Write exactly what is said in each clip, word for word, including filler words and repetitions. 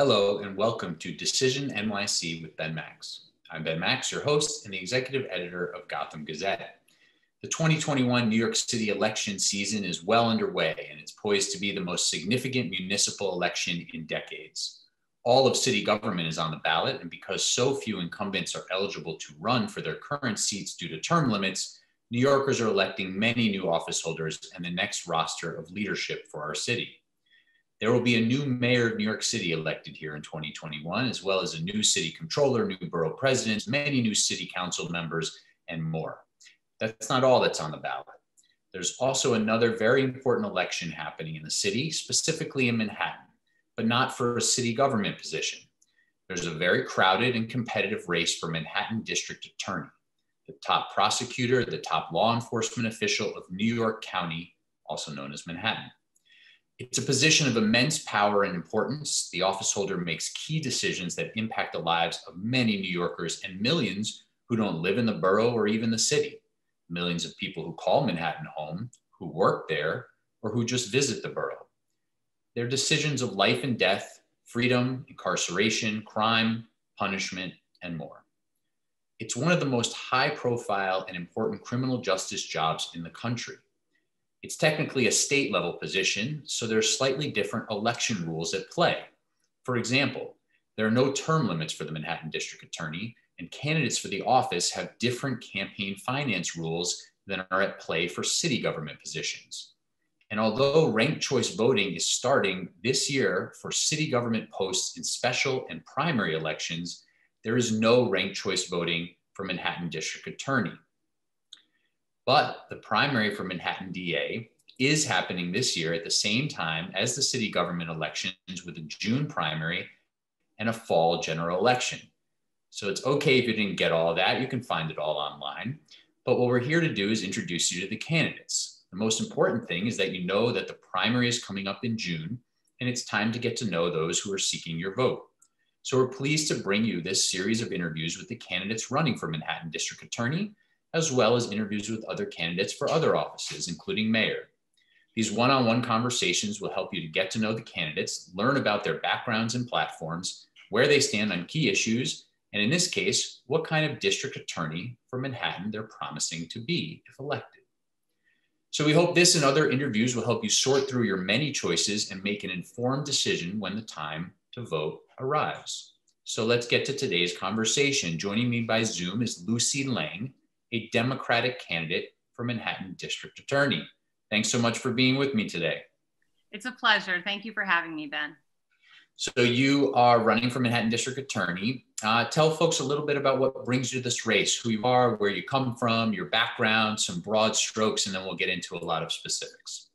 Hello and welcome to Decision N Y C with Ben Max. I'm Ben Max, your host and the executive editor of Gotham Gazette. The twenty twenty-one New York City election season is well underway and it's poised to be the most significant municipal election in decades. All of city government is on the ballot, and because so few incumbents are eligible to run for their current seats due to term limits, New Yorkers are electing many new office holders and the next roster of leadership for our city. There will be a new mayor of New York City elected here in twenty twenty-one, as well as a new city controller, new borough presidents, many new city council members, and more. That's not all that's on the ballot. There's also another very important election happening in the city, specifically in Manhattan, but not for a city government position. There's a very crowded and competitive race for Manhattan District Attorney, the top prosecutor, the top law enforcement official of New York County, also known as Manhattan. It's a position of immense power and importance. The officeholder makes key decisions that impact the lives of many New Yorkers and millions who don't live in the borough or even the city. Millions of people who call Manhattan home, who work there, or who just visit the borough. Their decisions of life and death, freedom, incarceration, crime, punishment, and more. It's one of the most high-profile and important criminal justice jobs in the country. It's technically a state level position, so there's slightly different election rules at play. For example, there are no term limits for the Manhattan District Attorney, and candidates for the office have different campaign finance rules than are at play for city government positions. And although ranked choice voting is starting this year for city government posts in special and primary elections, there is no ranked choice voting for Manhattan District Attorney. But the primary for Manhattan D A is happening this year at the same time as the city government elections, with a June primary and a fall general election. So it's okay if you didn't get all that, you can find it all online. But what we're here to do is introduce you to the candidates. The most important thing is that you know that the primary is coming up in June, and it's time to get to know those who are seeking your vote. So we're pleased to bring you this series of interviews with the candidates running for Manhattan District Attorney, as well as interviews with other candidates for other offices, including mayor. These one-on-one conversations will help you to get to know the candidates, learn about their backgrounds and platforms, where they stand on key issues, and in this case, what kind of district attorney for Manhattan they're promising to be if elected. So we hope this and other interviews will help you sort through your many choices and make an informed decision when the time to vote arrives. So let's get to today's conversation. Joining me by Zoom is Lucy Lang, a Democratic candidate for Manhattan District Attorney. Thanks so much for being with me today. It's a pleasure. Thank you for having me, Ben. So you are running for Manhattan District Attorney. Uh, tell folks a little bit about what brings you to this race, who you are, where you come from, your background, some broad strokes, and then we'll get into a lot of specifics.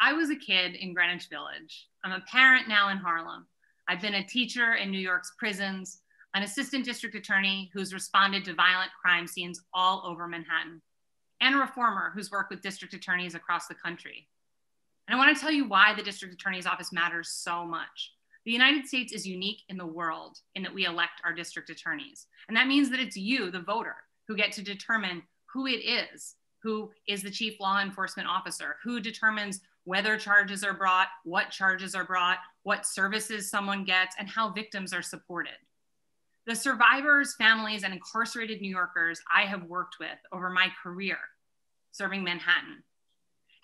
I was a kid in Greenwich Village. I'm a parent now in Harlem. I've been a teacher in New York's prisons, an assistant district attorney who's responded to violent crime scenes all over Manhattan, and a reformer who's worked with district attorneys across the country. And I want to tell you why the district attorney's office matters so much. The United States is unique in the world in that we elect our district attorneys. And that means that it's you, the voter, who get to determine who it is, who is the chief law enforcement officer, who determines whether charges are brought, what charges are brought, what services someone gets, and how victims are supported. The survivors, families, and incarcerated New Yorkers I have worked with over my career serving Manhattan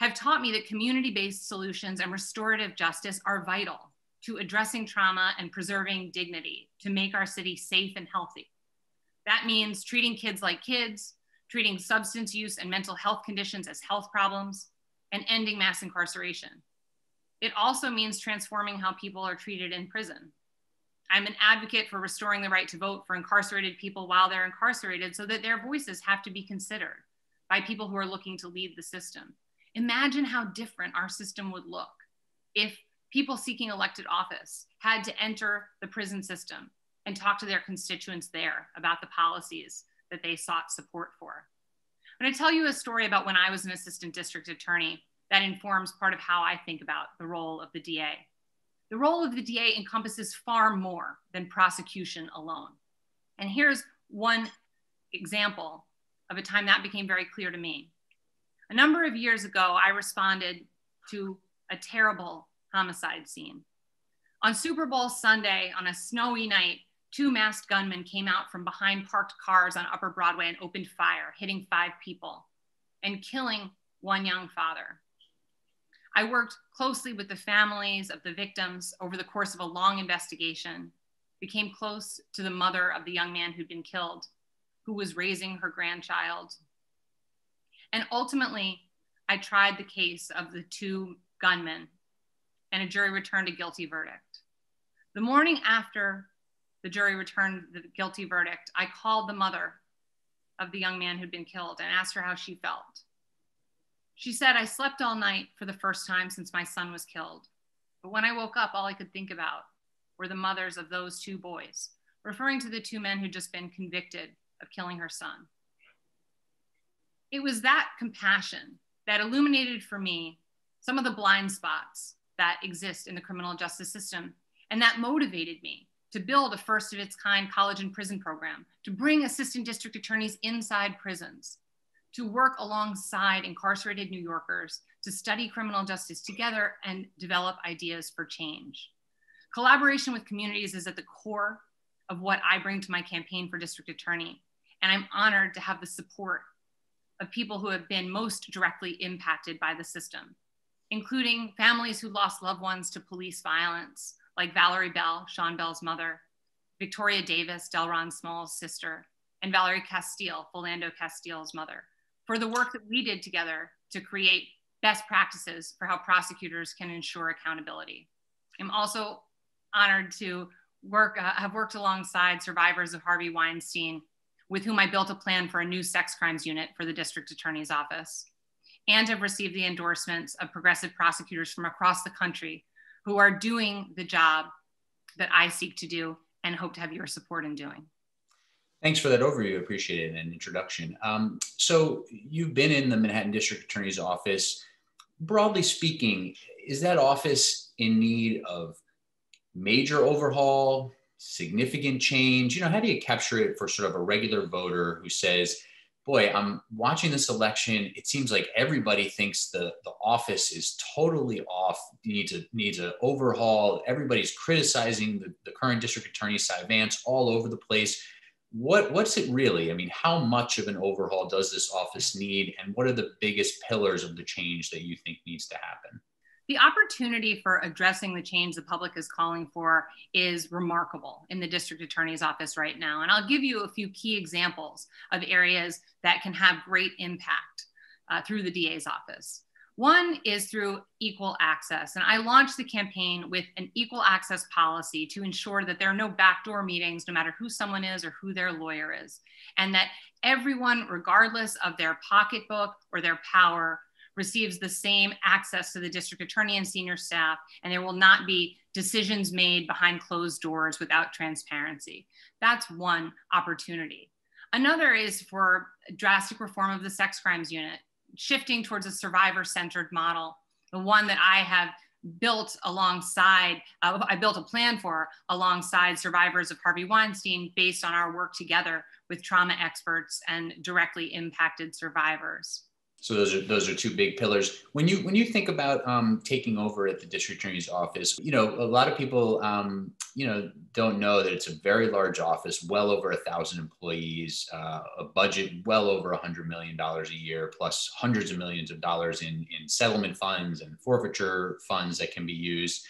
have taught me that community-based solutions and restorative justice are vital to addressing trauma and preserving dignity to make our city safe and healthy. That means treating kids like kids, treating substance use and mental health conditions as health problems, and ending mass incarceration. It also means transforming how people are treated in prison. I'm an advocate for restoring the right to vote for incarcerated people while they're incarcerated, so that their voices have to be considered by people who are looking to lead the system. Imagine how different our system would look if people seeking elected office had to enter the prison system and talk to their constituents there about the policies that they sought support for. I'm gonna tell you a story about when I was an assistant district attorney that informs part of how I think about the role of the D A. The role of the D A encompasses far more than prosecution alone. And here's one example of a time that became very clear to me. A number of years ago, I responded to a terrible homicide scene. On Super Bowl Sunday, on a snowy night, two masked gunmen came out from behind parked cars on Upper Broadway and opened fire, hitting five people and killing one young father. I worked closely with the families of the victims over the course of a long investigation, became close to the mother of the young man who'd been killed, who was raising her grandchild. And ultimately, I tried the case of the two gunmen, and a jury returned a guilty verdict. The morning after the jury returned the guilty verdict, I called the mother of the young man who'd been killed and asked her how she felt. She said, I slept all night for the first time since my son was killed. But when I woke up, all I could think about were the mothers of those two boys, referring to the two men who'd just been convicted of killing her son. It was that compassion that illuminated for me some of the blind spots that exist in the criminal justice system, and that motivated me to build a first of its kind college and prison program, to bring assistant district attorneys inside prisons, to work alongside incarcerated New Yorkers, to study criminal justice together and develop ideas for change. Collaboration with communities is at the core of what I bring to my campaign for district attorney, and I'm honored to have the support of people who have been most directly impacted by the system, including families who lost loved ones to police violence, like Valerie Bell, Sean Bell's mother, Victoria Davis, Delron Small's sister, and Valerie Castile, Philando Castile's mother, for the work that we did together to create best practices for how prosecutors can ensure accountability. I'm also honored to work, uh, have worked alongside survivors of Harvey Weinstein, with whom I built a plan for a new sex crimes unit for the district attorney's office, and have received the endorsements of progressive prosecutors from across the country who are doing the job that I seek to do and hope to have your support in doing. Thanks for that overview. Appreciate it, and introduction. Um, so you've been in the Manhattan District Attorney's Office. Broadly speaking, is that office in need of major overhaul, significant change? You know, how do you capture it for sort of a regular voter who says, boy, I'm watching this election, it seems like everybody thinks the, the office is totally off, needs a, needs an overhaul. Everybody's criticizing the, the current district attorney, Cy Vance, all over the place. What, what's it really? I mean, how much of an overhaul does this office need? And what are the biggest pillars of the change that you think needs to happen? The opportunity for addressing the change the public is calling for is remarkable in the district attorney's office right now. And I'll give you a few key examples of areas that can have great impact uh, through the D A's office. One is through equal access. And I launched the campaign with an equal access policy to ensure that there are no backdoor meetings, no matter who someone is or who their lawyer is, and that everyone, regardless of their pocketbook or their power, receives the same access to the district attorney and senior staff, and there will not be decisions made behind closed doors without transparency. That's one opportunity. Another is for drastic reform of the sex crimes unit, shifting towards a survivor-centered model, the one that I have built alongside, uh, I built a plan for alongside survivors of Harvey Weinstein based on our work together with trauma experts and directly impacted survivors. So those are those are two big pillars. When you when you think about um, taking over at the district attorney's office, you know, a lot of people, um, you know, don't know that it's a very large office, well over a thousand employees, uh, a budget well over a hundred million dollars a year, plus hundreds of millions of dollars in in settlement funds and forfeiture funds that can be used.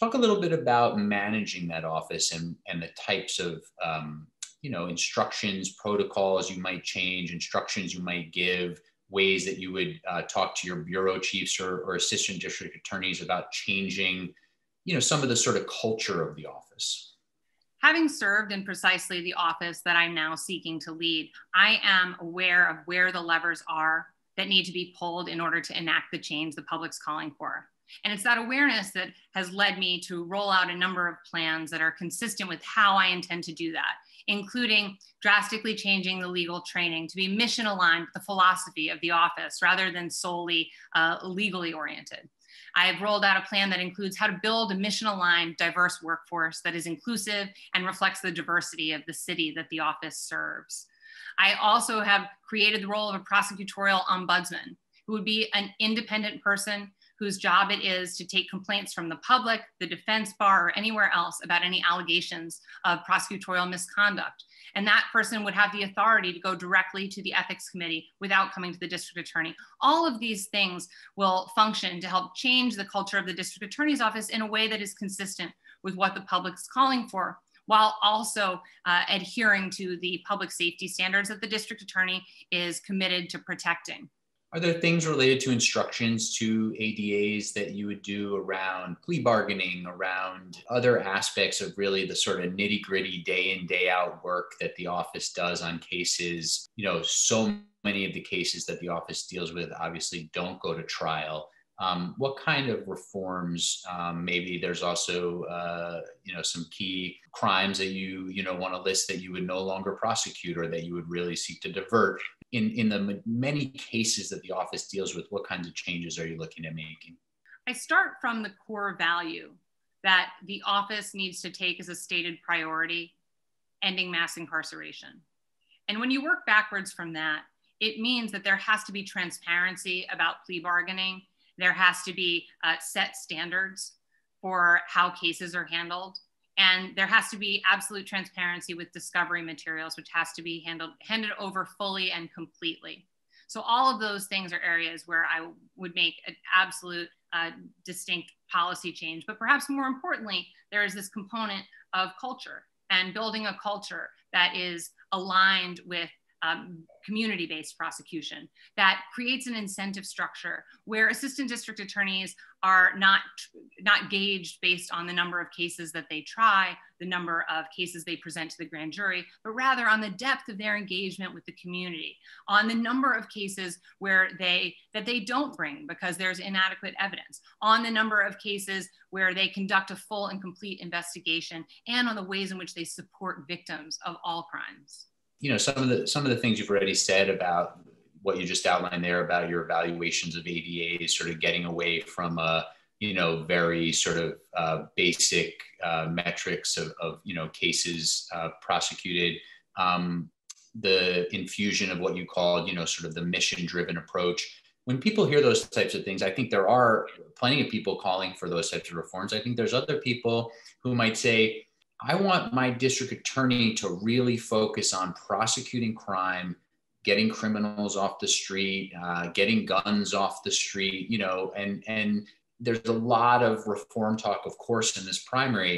Talk a little bit about managing that office and and the types of um, you know, instructions, protocols you might change, instructions you might give, ways that you would uh, talk to your bureau chiefs or, or assistant district attorneys about changing, you know, some of the sort of culture of the office. Having served in precisely the office that I'm now seeking to lead, I am aware of where the levers are that need to be pulled in order to enact the change the public's calling for. And it's that awareness that has led me to roll out a number of plans that are consistent with how I intend to do that, including drastically changing the legal training to be mission aligned with the philosophy of the office rather than solely uh, legally oriented. I have rolled out a plan that includes how to build a mission aligned diverse workforce that is inclusive and reflects the diversity of the city that the office serves. I also have created the role of a prosecutorial ombudsman who would be an independent person whose job it is to take complaints from the public, the defense bar, or anywhere else about any allegations of prosecutorial misconduct. And that person would have the authority to go directly to the ethics committee without coming to the district attorney. All of these things will function to help change the culture of the district attorney's office in a way that is consistent with what the public's calling for, while also uh, adhering to the public safety standards that the district attorney is committed to protecting. Are there things related to instructions to A D As that you would do around plea bargaining, around other aspects of really the sort of nitty-gritty day in, day out work that the office does on cases? You know, so many of the cases that the office deals with obviously don't go to trial. Um, what kind of reforms? Um, maybe there's also, uh, you know, some key crimes that you, you know, want to list that you would no longer prosecute or that you would really seek to divert. In, in the many cases that the office deals with, what kinds of changes are you looking at making? I start from the core value that the office needs to take as a stated priority, ending mass incarceration. And when you work backwards from that, it means that there has to be transparency about plea bargaining. There has to be uh, set standards for how cases are handled. And there has to be absolute transparency with discovery materials, which has to be handled, handed over fully and completely. So all of those things are areas where I would make an absolute uh, distinct policy change. But perhaps more importantly, there is this component of culture and building a culture that is aligned with Um, community-based prosecution that creates an incentive structure where assistant district attorneys are not, not gauged based on the number of cases that they try, the number of cases they present to the grand jury, but rather on the depth of their engagement with the community, on the number of cases where they, that they don't bring because there's inadequate evidence, on the number of cases where they conduct a full and complete investigation, and on the ways in which they support victims of all crimes. You know, some of the some of the things you've already said about what you just outlined there about your evaluations of A D As, sort of getting away from a you know very sort of uh, basic uh, metrics of, of you know cases uh, prosecuted, um, the infusion of what you called you know sort of the mission-driven approach. When people hear those types of things, I think there are plenty of people calling for those types of reforms. I think there's other people who might say, I want my district attorney to really focus on prosecuting crime, getting criminals off the street, uh, getting guns off the street, you know, and, and there's a lot of reform talk, of course, in this primary.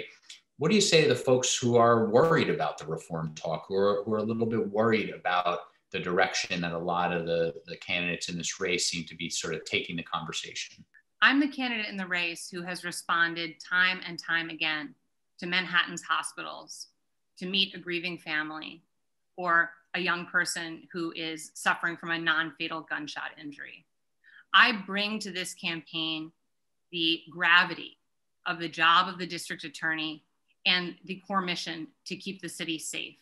What do you say to the folks who are worried about the reform talk, who are, who are a little bit worried about the direction that a lot of the, the candidates in this race seem to be sort of taking the conversation? I'm the candidate in the race who has responded time and time again to Manhattan's hospitals, to meet a grieving family, or a young person who is suffering from a non-fatal gunshot injury. I bring to this campaign the gravity of the job of the district attorney and the core mission to keep the city safe.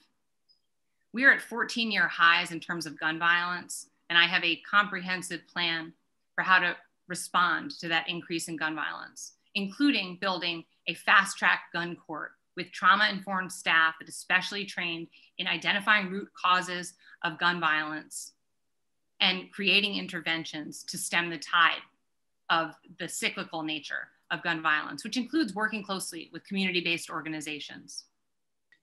We are at fourteen year highs in terms of gun violence, and I have a comprehensive plan for how to respond to that increase in gun violence, including building a fast-track gun court with trauma-informed staff that is specially trained in identifying root causes of gun violence and creating interventions to stem the tide of the cyclical nature of gun violence, which includes working closely with community-based organizations.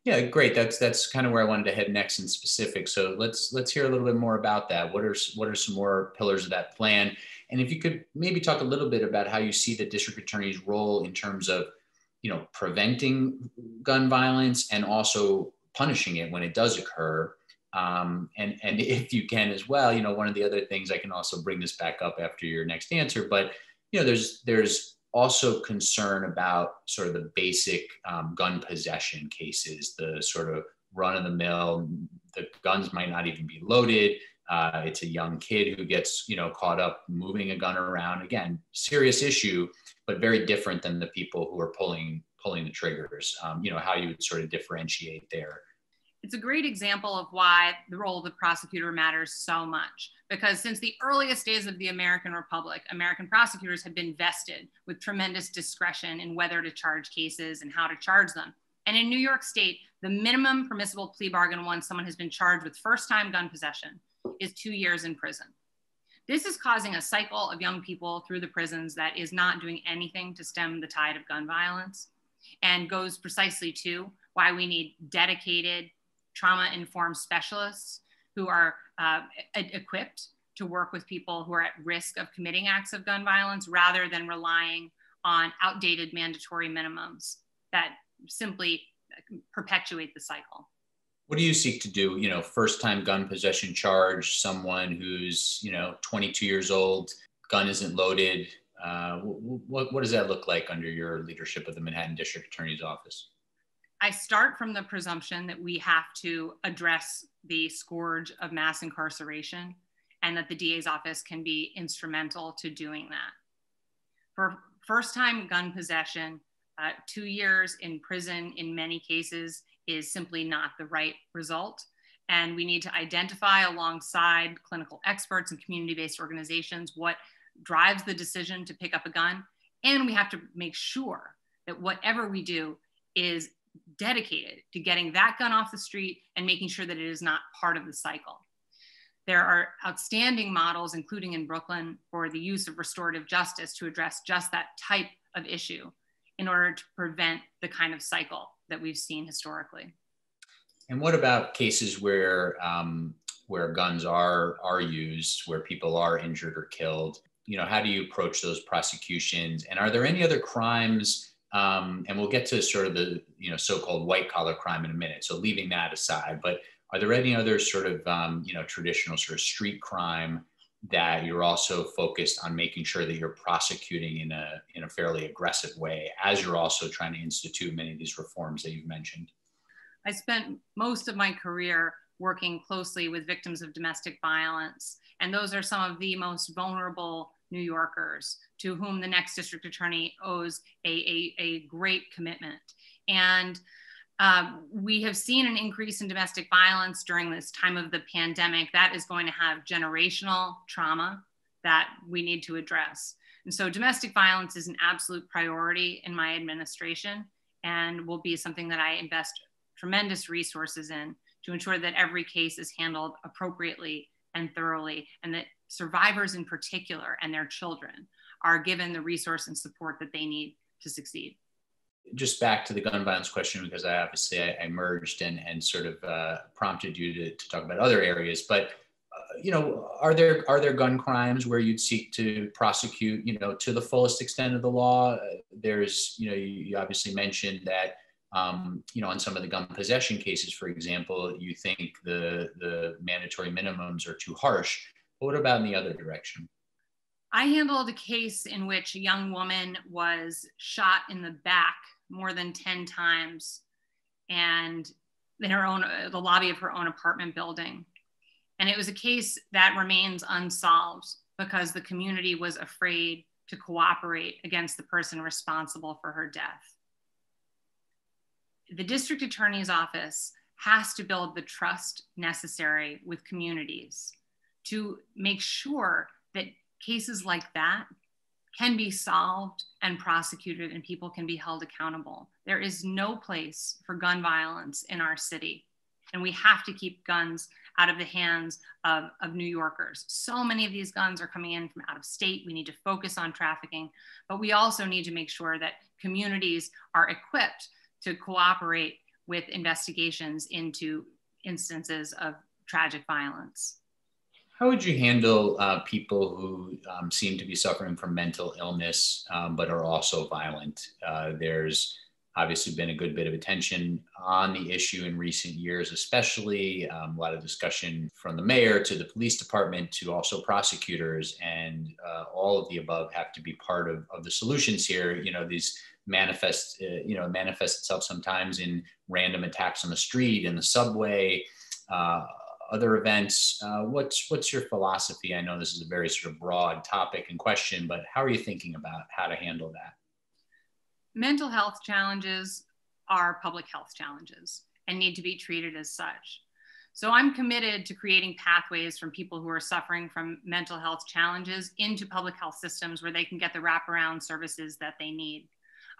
Yeah, great. That's that's kind of where I wanted to head next in specific. So let's let's hear a little bit more about that. What are what are some more pillars of that plan? And if you could maybe talk a little bit about how you see the district attorney's role in terms of you know, preventing gun violence and also punishing it when it does occur. Um, and, and if you can as well, you know, one of the other things, I can also bring this back up after your next answer, but, you know, there's, there's also concern about sort of the basic um, gun possession cases, the sort of run of the mill, the guns might not even be loaded. Uh, it's a young kid who gets, you know, caught up moving a gun around. Again, serious issue, but very different than the people who are pulling pulling the triggers. Um, you know, how you would sort of differentiate there. It's a great example of why the role of the prosecutor matters so much, because since the earliest days of the American Republic, American prosecutors have been vested with tremendous discretion in whether to charge cases and how to charge them. And in New York State, the minimum permissible plea bargain once someone has been charged with first-time gun possession is two years in prison. This is causing a cycle of young people through the prisons that is not doing anything to stem the tide of gun violence, and goes precisely to why we need dedicated trauma-informed specialists who are uh, equipped to work with people who are at risk of committing acts of gun violence, rather than relying on outdated mandatory minimums that simply perpetuate the cycle. What do you seek to do? You know, first time gun possession charge, someone who's, you know, twenty-two years old, gun isn't loaded. Uh, what, what does that look like under your leadership of the Manhattan District Attorney's Office? I start from the presumption that we have to address the scourge of mass incarceration, and that the D A's office can be instrumental to doing that. For first-time gun possession, uh, two years in prison in many cases is simply not the right result. And we need to identify, alongside clinical experts and community-based organizations, what drives the decision to pick up a gun. And we have to make sure that whatever we do is dedicated to getting that gun off the street and making sure that it is not part of the cycle. There are outstanding models, including in Brooklyn, for the use of restorative justice to address just that type of issue in order to prevent the kind of cycle that we've seen historically. And what about cases where, um, where guns are, are used, where people are injured or killed? You know, how do you approach those prosecutions? And are there any other crimes? Um, and we'll get to sort of the, you know, so-called white collar crime in a minute. So leaving that aside, but are there any other sort of, um, you know, traditional sort of street crime that you're also focused on making sure that you're prosecuting in a, in a fairly aggressive way, as you're also trying to institute many of these reforms that you've mentioned? I spent most of my career working closely with victims of domestic violence, and those are some of the most vulnerable New Yorkers, to whom the next district attorney owes a, a, a great commitment. And Um, we have seen an increase in domestic violence during this time of the pandemic. That is going to have generational trauma that we need to address. And so domestic violence is an absolute priority in my administration, and will be something that I invest tremendous resources in to ensure that every case is handled appropriately and thoroughly, and that survivors in particular and their children are given the resource and support that they need to succeed. Just back to the gun violence question, because I obviously I, I merged and, and sort of uh, prompted you to, to talk about other areas, but uh, you know, are there, are there gun crimes where you'd seek to prosecute, you know, to the fullest extent of the law? There's, you know, you, you obviously mentioned that, um, you know, on some of the gun possession cases, for example, you think the, the mandatory minimums are too harsh. But what about in the other direction? I handled a case in which a young woman was shot in the back more than ten times, and in her own, the lobby of her own apartment building. And it was a case that remains unsolved because the community was afraid to cooperate against the person responsible for her death. The district attorney's office has to build the trust necessary with communities to make sure that cases like that can be solved and prosecuted, and people can be held accountable. There is no place for gun violence in our city, and we have to keep guns out of the hands of, of New Yorkers. So many of these guns are coming in from out of state. We need to focus on trafficking, but we also need to make sure that communities are equipped to cooperate with investigations into instances of tragic violence. How would you handle uh, people who um, seem to be suffering from mental illness, um, but are also violent? Uh, there's obviously been a good bit of attention on the issue in recent years, especially um, a lot of discussion from the mayor to the police department to also prosecutors, and uh, all of the above have to be part of, of the solutions here. You know, these manifest, uh, you know, manifest itself sometimes in random attacks on the street, in the subway, uh, other events. Uh, what's, what's your philosophy? I know this is a very sort of broad topic and question, but how are you thinking about how to handle that? Mental health challenges are public health challenges and need to be treated as such. So I'm committed to creating pathways from people who are suffering from mental health challenges into public health systems where they can get the wraparound services that they need.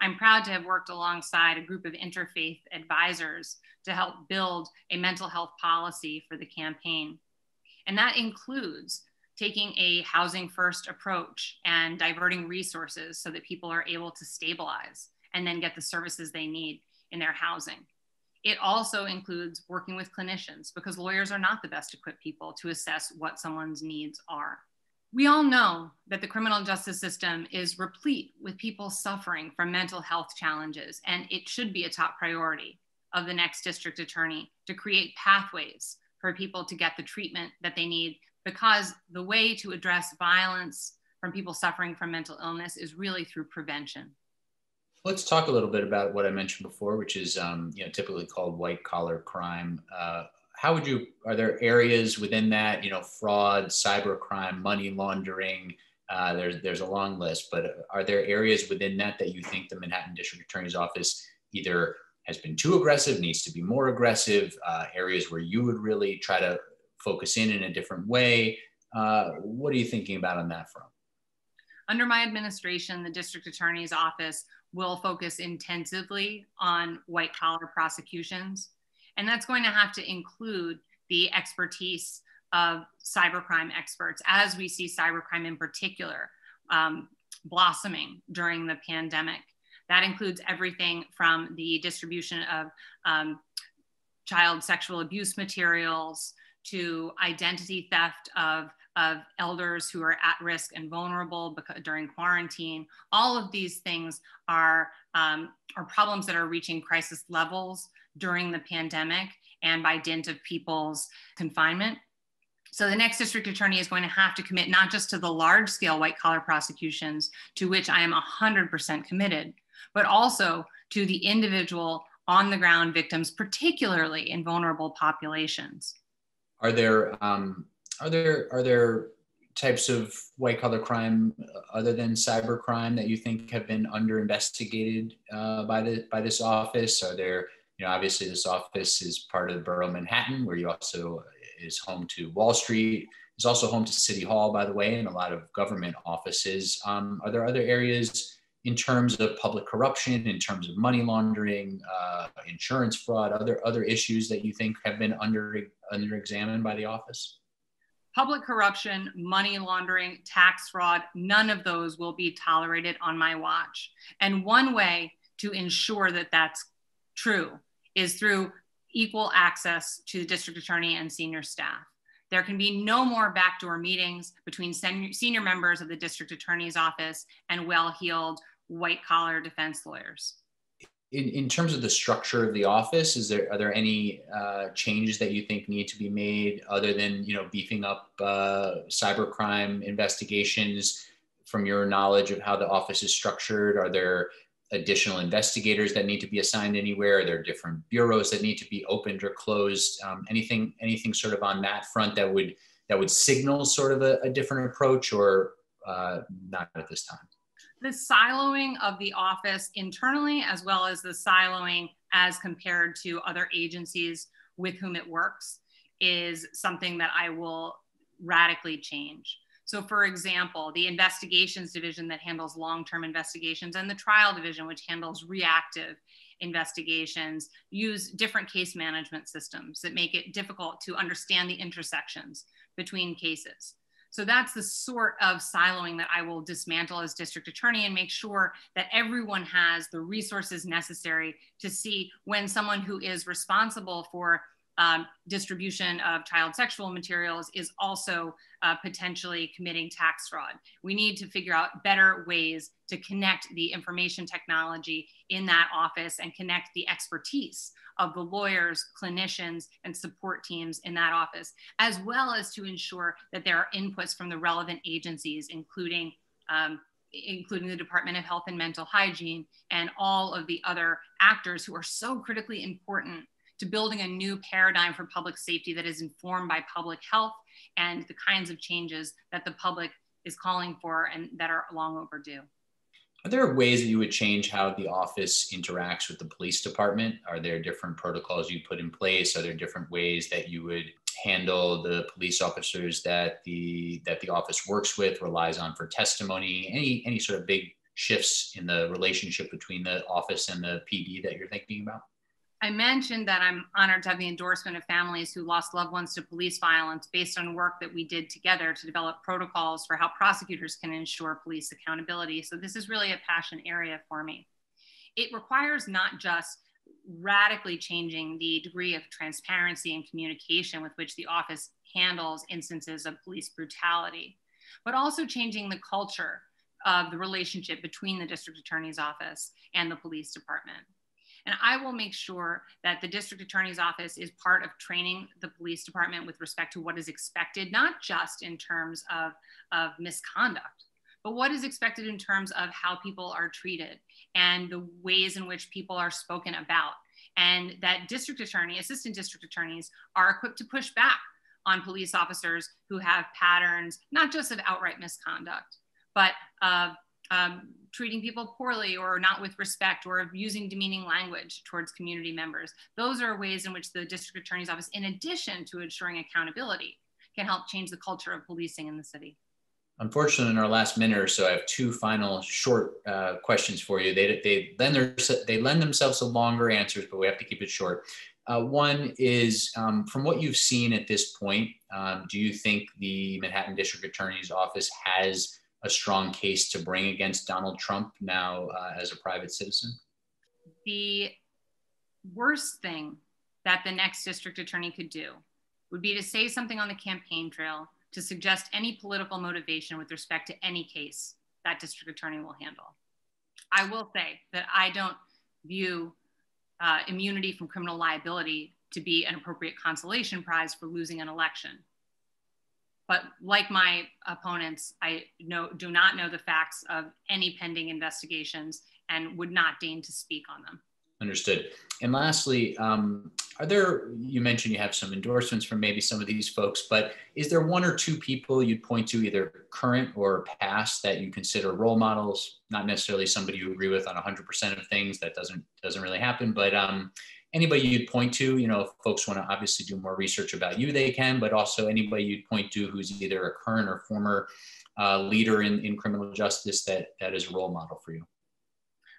I'm proud to have worked alongside a group of interfaith advisors to help build a mental health policy for the campaign. And that includes taking a housing first approach and diverting resources so that people are able to stabilize and then get the services they need in their housing. It also includes working with clinicians, because lawyers are not the best equipped people to assess what someone's needs are. We all know that the criminal justice system is replete with people suffering from mental health challenges, and it should be a top priority of the next district attorney to create pathways for people to get the treatment that they need, because the way to address violence from people suffering from mental illness is really through prevention. Let's talk a little bit about what I mentioned before, which is um, you know, typically called white collar crime. Uh, how would you, are there areas within that, you know, fraud, cybercrime, money laundering? Uh, there's, there's a long list, but are there areas within that that you think the Manhattan District Attorney's Office either has been too aggressive, needs to be more aggressive, uh, areas where you would really try to focus in in a different way? Uh, what are you thinking about on that front? Under my administration, the District Attorney's Office will focus intensively on white collar prosecutions. And that's going to have to include the expertise of cybercrime experts, as we see cybercrime in particular um, blossoming during the pandemic. That includes everything from the distribution of um, child sexual abuse materials to identity theft of of elders who are at risk and vulnerable because during quarantine. All of these things are, um, are problems that are reaching crisis levels during the pandemic and by dint of people's confinement. So the next district attorney is going to have to commit not just to the large scale white collar prosecutions, to which I am one hundred percent committed, but also to the individual on the ground victims, particularly in vulnerable populations. Are there, um... Are there, are there types of white collar crime other than cyber crime that you think have been under investigated uh, by, the, by this office? Are there, you know, obviously this office is part of the borough of Manhattan, where you also is home to Wall Street. It's also home to City Hall, by the way, and a lot of government offices. Um, are there other areas in terms of public corruption, in terms of money laundering, uh, insurance fraud, other, other issues that you think have been under, under examined by the office? Public corruption, money laundering, tax fraud, none of those will be tolerated on my watch. And one way to ensure that that's true is through equal access to the district attorney and senior staff. There can be no more backdoor meetings between sen- senior members of the district attorney's office and well-heeled white-collar defense lawyers. In, in terms of the structure of the office, is there, are there any uh, changes that you think need to be made other than, you know, beefing up uh, cybercrime investigations? From your knowledge of how the office is structured, are there additional investigators that need to be assigned anywhere? Are there different bureaus that need to be opened or closed? Um, anything, anything sort of on that front that would, that would signal sort of a, a different approach, or uh, not at this time? The siloing of the office internally, as well as the siloing as compared to other agencies with whom it works, is something that I will radically change. So for example, the investigations division that handles long-term investigations and the trial division, which handles reactive investigations, use different case management systems that make it difficult to understand the intersections between cases. So that's the sort of siloing that I will dismantle as district attorney, and make sure that everyone has the resources necessary to see when someone who is responsible for um, distribution of child sexual materials is also uh, potentially committing tax fraud. We need to figure out better ways to connect the information technology in that office and connect the expertise of the lawyers, clinicians, and support teams in that office, as well as to ensure that there are inputs from the relevant agencies, including, um, including the Department of Health and Mental Hygiene and all of the other actors who are so critically important to building a new paradigm for public safety that is informed by public health and the kinds of changes that the public is calling for and that are long overdue. Are there ways that you would change how the office interacts with the police department? Are there different protocols you put in place? Are there different ways that you would handle the police officers that the that the office works with, relies on for testimony? Any any sort of big shifts in the relationship between the office and the P D that you're thinking about? I mentioned that I'm honored to have the endorsement of families who lost loved ones to police violence based on work that we did together to develop protocols for how prosecutors can ensure police accountability. So this is really a passion area for me. It requires not just radically changing the degree of transparency and communication with which the office handles instances of police brutality, but also changing the culture of the relationship between the district attorney's office and the police department. And I will make sure that the district attorney's office is part of training the police department with respect to what is expected, not just in terms of, of misconduct, but what is expected in terms of how people are treated and the ways in which people are spoken about. And that district attorney, assistant district attorneys are equipped to push back on police officers who have patterns, not just of outright misconduct, but of um, treating people poorly or not with respect or of using demeaning language towards community members. Those are ways in which the district attorney's office, in addition to ensuring accountability, can help change the culture of policing in the city. Unfortunately, in our last minute or so, I have two final short uh, questions for you. They, they, lend their, they lend themselves to longer answers, but we have to keep it short. Uh, one is, um, from what you've seen at this point, um, do you think the Manhattan District Attorney's Office has a strong case to bring against Donald Trump now uh, as a private citizen? The worst thing that the next district attorney could do would be to say something on the campaign trail to suggest any political motivation with respect to any case that district attorney will handle. I will say that I don't view uh, immunity from criminal liability to be an appropriate consolation prize for losing an election. But like my opponents, I know, do not know the facts of any pending investigations and would not deign to speak on them. Understood. And lastly, um, are there, you mentioned you have some endorsements from maybe some of these folks, but is there one or two people you'd point to, either current or past, that you consider role models? Not necessarily somebody you agree with on one hundred percent of things, that doesn't, doesn't really happen, but um, anybody you'd point to, you know, if folks want to obviously do more research about you, they can, but also anybody you'd point to who's either a current or former uh, leader in, in criminal justice that, that is a role model for you?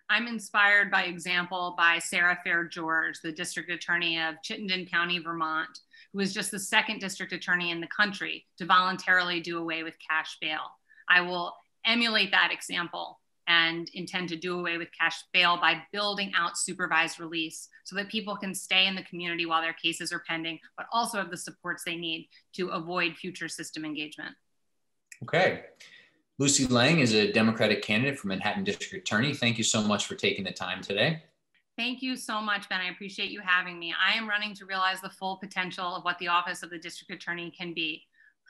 I'm inspired by example by Sarah Fair George, the district attorney of Chittenden County, Vermont, who is just the second district attorney in the country to voluntarily do away with cash bail. I will emulate that example and intend to do away with cash bail by building out supervised release so that people can stay in the community while their cases are pending, but also have the supports they need to avoid future system engagement. Okay. Lucy Lang is a Democratic candidate for Manhattan District Attorney. Thank you so much for taking the time today. Thank you so much, Ben. I appreciate you having me. I am running to realize the full potential of what the Office of the District Attorney can be,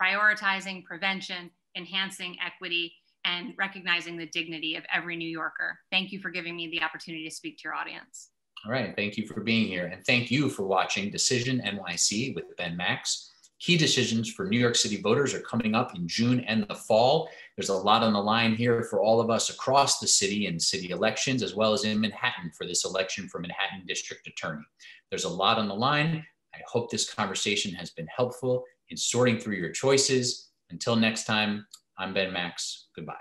prioritizing prevention, enhancing equity, and recognizing the dignity of every New Yorker. Thank you for giving me the opportunity to speak to your audience. All right, thank you for being here. And thank you for watching Decision N Y C with Ben Max. Key decisions for New York City voters are coming up in June and the fall. There's a lot on the line here for all of us across the city in city elections, as well as in Manhattan for this election for Manhattan District Attorney. There's a lot on the line. I hope this conversation has been helpful in sorting through your choices. Until next time, I'm Ben Max. Goodbye.